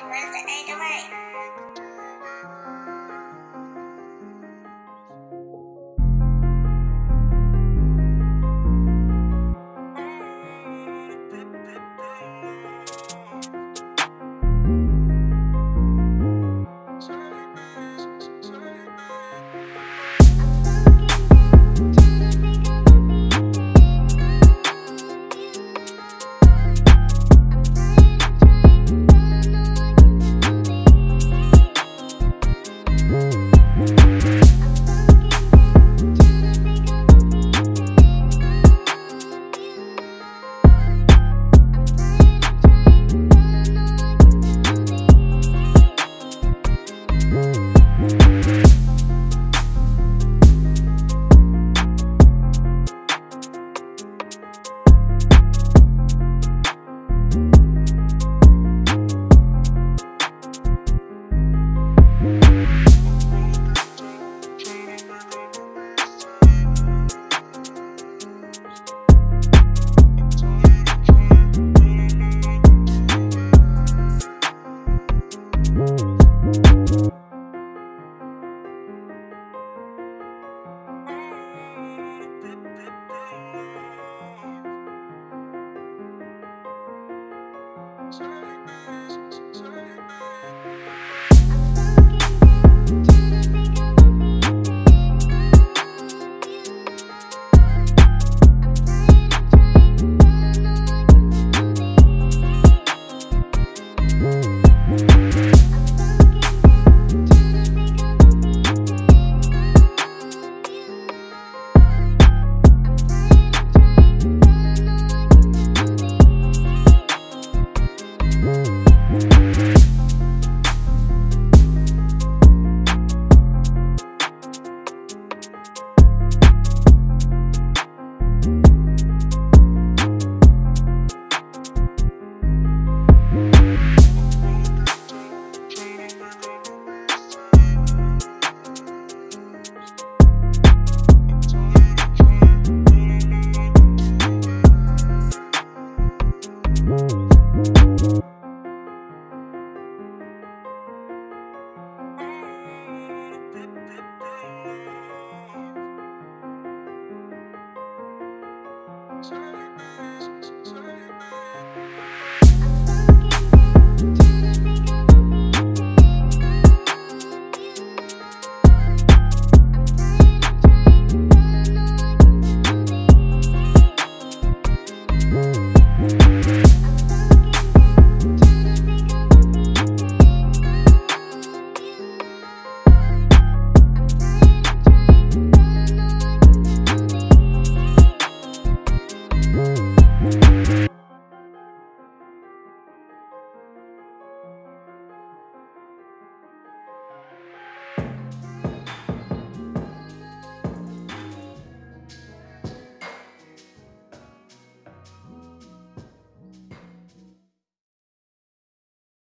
commence right away.